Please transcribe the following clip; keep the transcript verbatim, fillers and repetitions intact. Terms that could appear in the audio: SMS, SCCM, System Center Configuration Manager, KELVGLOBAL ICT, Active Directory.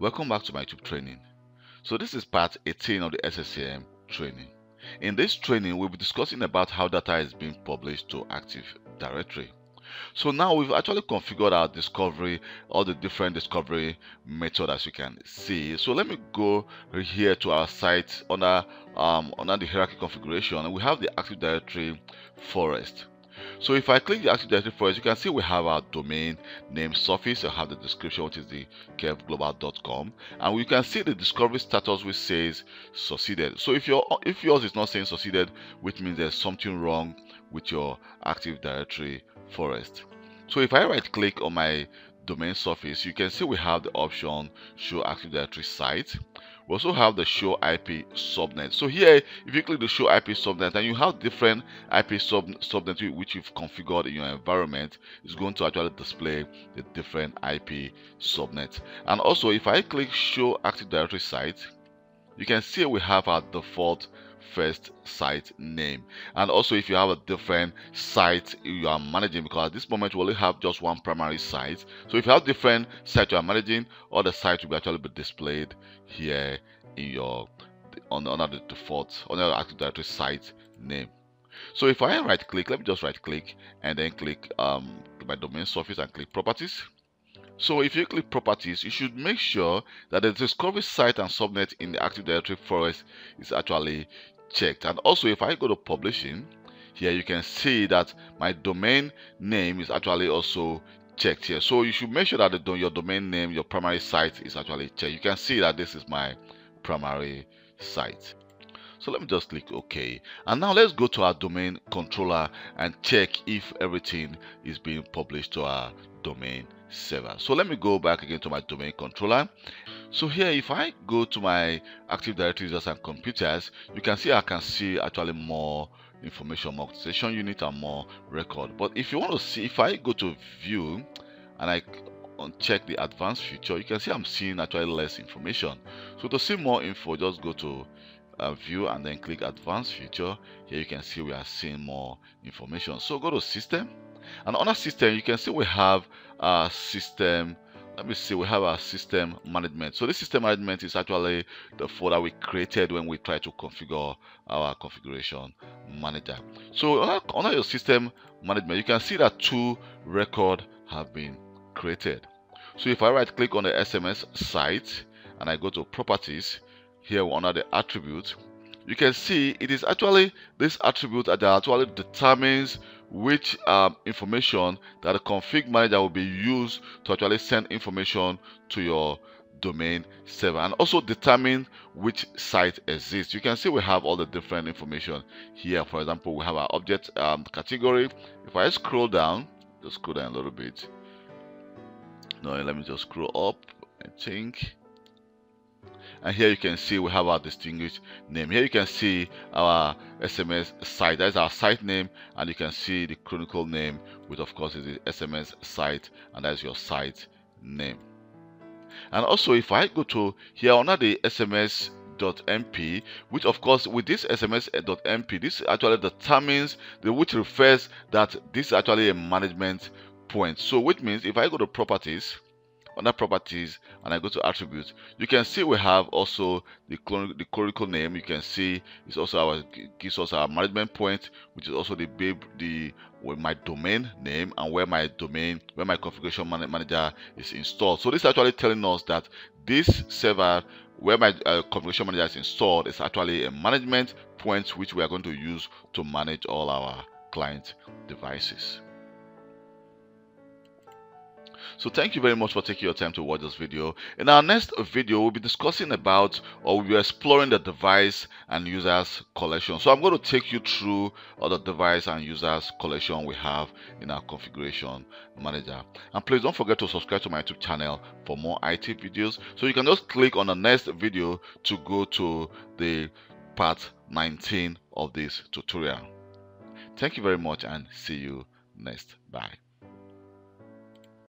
Welcome back to my YouTube training. So this is part eighteen of the S C C M training. In this training, we'll be discussing about how data is being published to Active Directory. So now we've actually configured our discovery, all the different discovery methods as you can see. So let me go here to our site under, um, under the hierarchy configuration, and we have the Active Directory forest. So if I click the Active Directory forest, you can see we have our domain name surface. I have the description, which is the kev global dot com, and we can see the discovery status which says succeeded. So if your if yours is not saying succeeded, which means there's something wrong with your Active Directory forest. So if I right click on my domain surface, you can see we have the option show Active Directory site. We also have the show I P subnet. So here, if you click the show I P subnet, and you have different I P sub subnet which you've configured in your environment, it's going to actually display the different I P subnet. And also, if I click show Active Directory site, you can see we have our default first site name. And also, if you have a different site you are managing, because at this moment we only have just one primary site, so if you have different sites you are managing, all the sites will actually be displayed here in your on under the default on your Active Directory site name. So if I right click, let me just right click and then click um, my domain surface and click properties. So if you click properties, you should make sure that the discovery site and subnet in the Active Directory forest is actually checked. And also, if I go to publishing, here you can see that my domain name is actually also checked here. So you should make sure that the, your domain name, your primary site, is actually checked. You can see that this is my primary site. So let me just click OK. And now let's go to our domain controller and check if everything is being published to our domain server. So let me go back again to my domain controller. So here, if I go to my Active Directory users and computers, you can see I can see actually more information, more session unit and more record. But if you want to see, if I go to view and I uncheck the advanced feature, you can see I'm seeing actually less information. So to see more info, just go to Uh, view and then click advanced feature. Here you can see we are seeing more information. So go to system, and on our system you can see we have our system. Let me see, we have our system management. So this system management is actually the folder we created when we try to configure our configuration manager. So on our, on our your system management, you can see that two records have been created. So if I right click on the S M S site and I go to properties, here under the attribute, you can see it is actually this attribute that actually determines which um, information that the config manager will be used to actually send information to your domain server, and also determine which site exists. You can see we have all the different information here. For example, we have our object um, category. If I scroll down, just scroll down a little bit. No, let me just scroll up, I think. And here you can see we have our distinguished name. Here you can see our S M S site, that's our site name, and you can see the chronicle name, which of course is the S M S site, and that's your site name. And also, if I go to here under the S M S dot M P, which of course with this S M S dot M P, this actually determines the which refers that this is actually a management point. So which means if I go to properties, under properties and I go to attributes, you can see we have also the the chronicle name. You can see it's also our gives us our management point, which is also the babe the with my domain name and where my domain where my configuration manager is installed. So this is actually telling us that this server where my uh, configuration manager is installed is actually a management point which we are going to use to manage all our client devices. So thank you very much for taking your time to watch this video. In our next video, we'll be discussing about, or we'll be exploring the device and users collection. So I'm going to take you through all the device and users collection we have in our configuration manager. And please don't forget to subscribe to my YouTube channel for more I T videos. So you can just click on the next video to go to the part nineteen of this tutorial. Thank you very much and see you next. Bye.